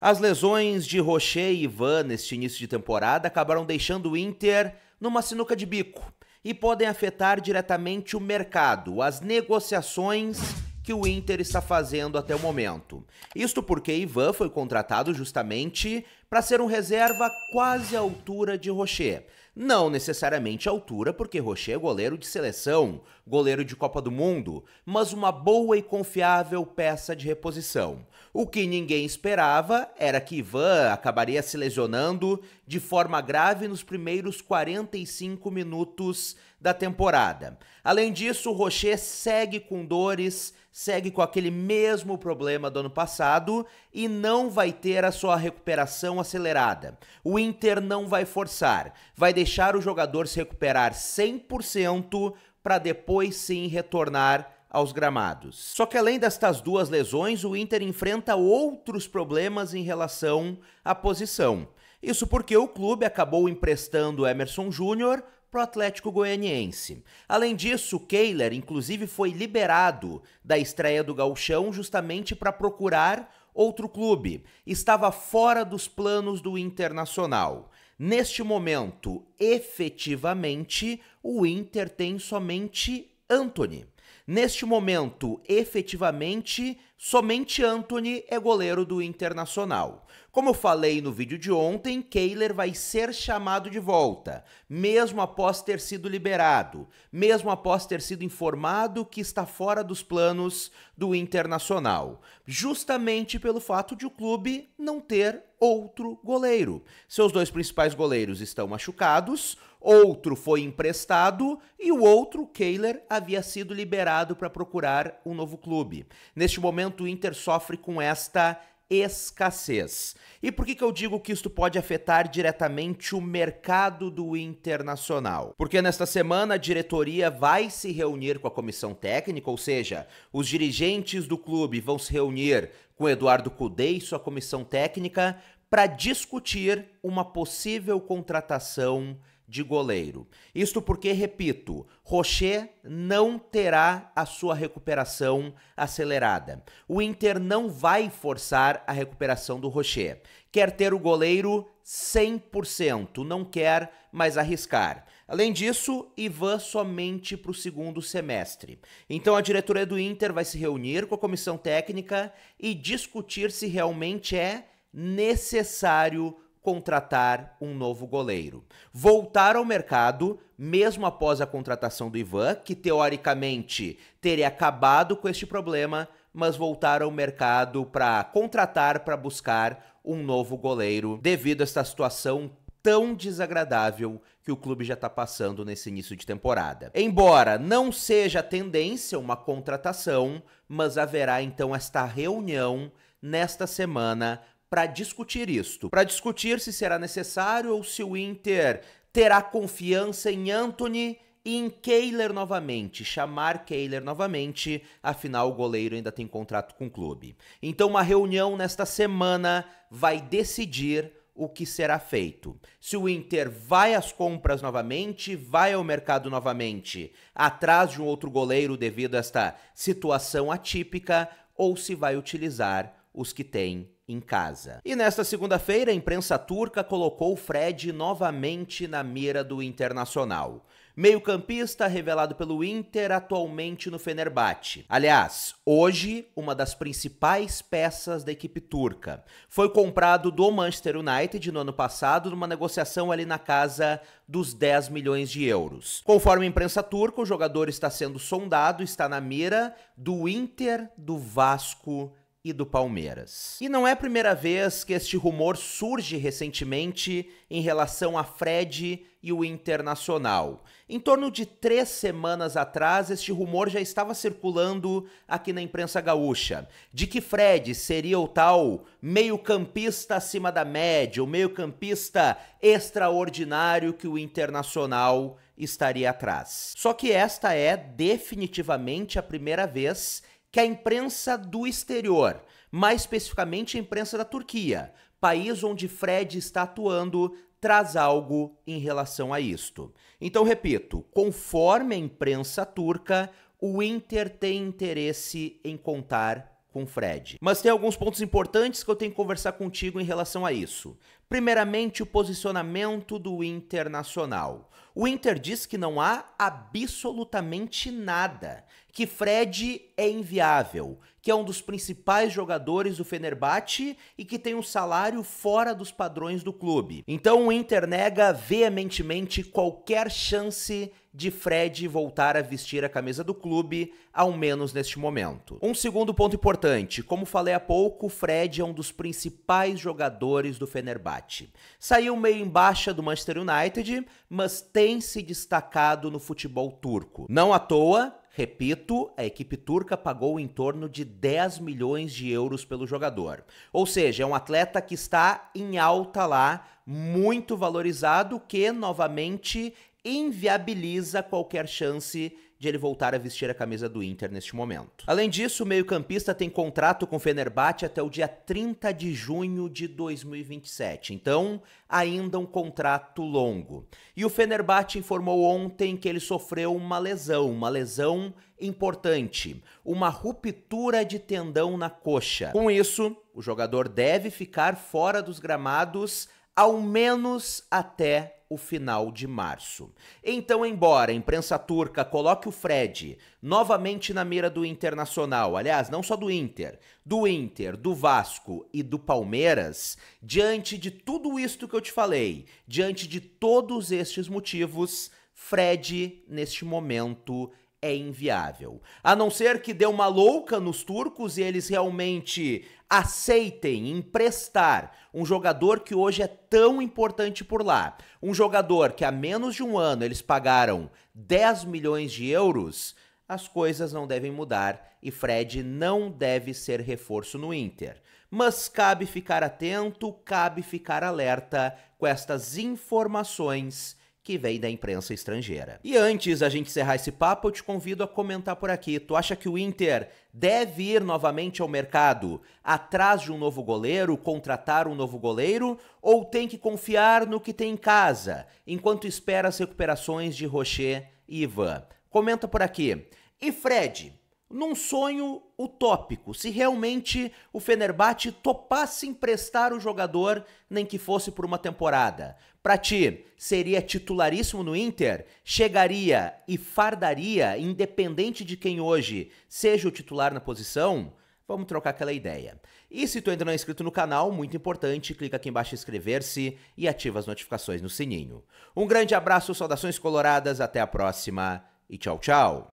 As lesões de Rochet e Ivan neste início de temporada acabaram deixando o Inter numa sinuca de bico e podem afetar diretamente o mercado, as negociações que o Inter está fazendo até o momento. Isto porque Ivan foi contratado justamente para ser um reserva quase à altura de Rochet. Não necessariamente à altura, porque Rochet é goleiro de seleção, goleiro de Copa do Mundo, mas uma boa e confiável peça de reposição. O que ninguém esperava era que Ivan acabaria se lesionando de forma grave nos primeiros 45 minutos da temporada. Além disso, Rochet segue com dores, segue com aquele mesmo problema do ano passado e não vai ter a sua recuperação acelerada. O Inter não vai forçar, vai deixar o jogador se recuperar 100% para depois sim retornar aos gramados. Só que além destas duas lesões, o Inter enfrenta outros problemas em relação à posição. Isso porque o clube acabou emprestando Emerson Júnior para o Atlético Goianiense. Além disso, Keiller, inclusive, foi liberado da estreia do Gauchão justamente para procurar outro clube. Estava fora dos planos do Internacional. Neste momento, efetivamente, o Inter tem somente Anthony. Neste momento, efetivamente, somente Anthony é goleiro do Internacional. Como eu falei no vídeo de ontem, Keiller vai ser chamado de volta, mesmo após ter sido liberado, mesmo após ter sido informado que está fora dos planos do Internacional, justamente pelo fato de o clube não ter outro goleiro. Seus dois principais goleiros estão machucados, outro foi emprestado e o outro, Keiller, havia sido liberado para procurar um novo clube. Neste momento, o Inter sofre com esta escassez. E por que eu digo que isto pode afetar diretamente o mercado do Internacional? Porque nesta semana a diretoria vai se reunir com a comissão técnica, ou seja, os dirigentes do clube vão se reunir com Eduardo Cudê e sua comissão técnica para discutir uma possível contratação de goleiro. Isto porque, repito, Rochet não terá a sua recuperação acelerada. O Inter não vai forçar a recuperação do Rochet. Quer ter o goleiro 100%, não quer mais arriscar. Além disso, Ivan somente para o segundo semestre. Então a diretoria do Inter vai se reunir com a comissão técnica e discutir se realmente é necessário contratar um novo goleiro. Voltar ao mercado, mesmo após a contratação do Ivan, que teoricamente teria acabado com este problema, mas voltar ao mercado para contratar, para buscar um novo goleiro, devido a esta situação tão desagradável que o clube já está passando nesse início de temporada. Embora não seja tendência uma contratação, mas haverá então esta reunião nesta semana para discutir isto, para discutir se será necessário ou se o Inter terá confiança em Anthony e em Keiller novamente, chamar Keiller novamente, afinal o goleiro ainda tem contrato com o clube. Então uma reunião nesta semana vai decidir o que será feito. Se o Inter vai às compras novamente, vai ao mercado novamente, atrás de um outro goleiro devido a esta situação atípica, ou se vai utilizar os que tem em casa. E nesta segunda-feira, a imprensa turca colocou o Fred novamente na mira do Internacional. Meio-campista revelado pelo Inter atualmente no Fenerbahçe. Aliás, hoje, uma das principais peças da equipe turca. Foi comprado do Manchester United no ano passado, numa negociação ali na casa dos 10 milhões de euros. Conforme a imprensa turca, o jogador está sendo sondado, está na mira do Inter, do Vasco e do Palmeiras. E não é a primeira vez que este rumor surge recentemente em relação a Fred e o Internacional. Em torno de 3 semanas atrás, este rumor já estava circulando aqui na imprensa gaúcha, de que Fred seria o tal meio-campista acima da média, o meio-campista extraordinário que o Internacional estaria atrás. Só que esta é definitivamente a primeira vez que a imprensa do exterior, mais especificamente a imprensa da Turquia, país onde Fred está atuando, traz algo em relação a isto. Então, repito, conforme a imprensa turca, o Inter tem interesse em contar com o Fred. Mas tem alguns pontos importantes que eu tenho que conversar contigo em relação a isso. Primeiramente, o posicionamento do Internacional. O Inter diz que não há absolutamente nada, que Fred é inviável, que é um dos principais jogadores do Fenerbahçe e que tem um salário fora dos padrões do clube. Então o Inter nega veementemente qualquer chance de Fred voltar a vestir a camisa do clube, ao menos neste momento. Um segundo ponto importante, como falei há pouco, Fred é um dos principais jogadores do Fenerbahçe. Saiu meio em baixa do Manchester United, mas tem se destacado no futebol turco. Não à toa, repito, a equipe turca pagou em torno de 10 milhões de euros pelo jogador. Ou seja, é um atleta que está em alta lá, muito valorizado, que novamente inviabiliza qualquer chance de ele voltar a vestir a camisa do Inter neste momento. Além disso, o meio-campista tem contrato com o Fenerbahçe até o dia 30 de junho de 2027. Então, ainda um contrato longo. E o Fenerbahçe informou ontem que ele sofreu uma lesão importante, uma ruptura de tendão na coxa. Com isso, o jogador deve ficar fora dos gramados ao menos até o final de março. Então, embora a imprensa turca coloque o Fred novamente na mira do Internacional, aliás, não só do Inter, do Vasco e do Palmeiras, diante de tudo isto que eu te falei, diante de todos estes motivos, Fred, neste momento, é inviável. A não ser que dê uma louca nos turcos e eles realmente aceitem emprestar um jogador que hoje é tão importante por lá. Um jogador que há menos de um ano eles pagaram 10 milhões de euros, as coisas não devem mudar e Fred não deve ser reforço no Inter. Mas cabe ficar atento, cabe ficar alerta com estas informações que vem da imprensa estrangeira. E antes da gente encerrar esse papo, eu te convido a comentar por aqui. Tu acha que o Inter deve ir novamente ao mercado atrás de um novo goleiro, contratar um novo goleiro, ou tem que confiar no que tem em casa, enquanto espera as recuperações de Rochet e Ivan? Comenta por aqui. E Fred, num sonho utópico, se realmente o Fenerbahçe topasse emprestar o jogador, nem que fosse por uma temporada, pra ti, seria titularíssimo no Inter? Chegaria e fardaria, independente de quem hoje seja o titular na posição? Vamos trocar aquela ideia. E se tu ainda não é inscrito no canal, muito importante, clica aqui embaixo em inscrever-se e ativa as notificações no sininho. Um grande abraço, saudações coloradas, até a próxima e tchau, tchau!